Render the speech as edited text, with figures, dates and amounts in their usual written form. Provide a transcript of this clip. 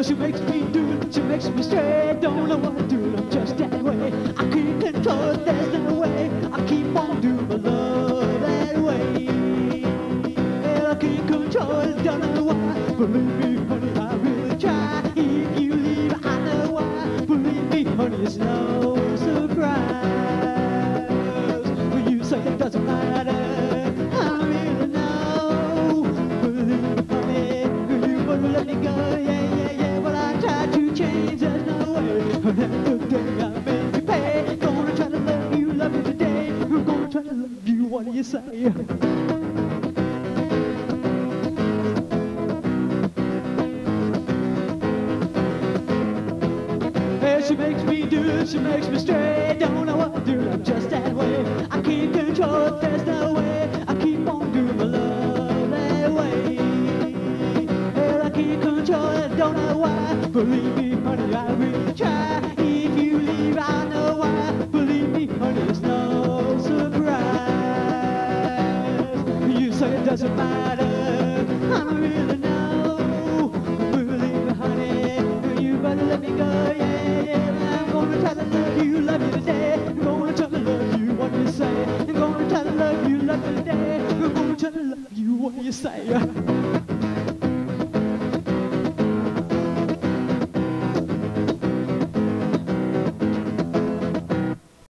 Girl, she makes me do it, she makes me stray. Don't know what to do, I'm just that way. I can't control it, there's no way. I keep on doing my love that way. And I can't control it, don't know why. Believe me, honey, I really try. If you leave, I know why. Believe me, honey, it's no surprise. When you say it doesn't matter, I really know. Believe me, honey, you wouldn't let me go. What do you say? Hey, she makes me do it, she makes me stray. Don't know what to do, I'm just that way. I can't control it, there's no way. I keep on doing my love that way. Hey, I can't control it, don't know why. Believe me, honey, I really try. If you leave, I know why. Believe me, honey, it's no surprise. So it doesn't matter, I really know. Believe me, honey, you better let me go, yeah, yeah. I'm gonna try to love you today. I'm gonna try to love you, what you say. I'm gonna try to love you today. I'm gonna try to love you, what you say.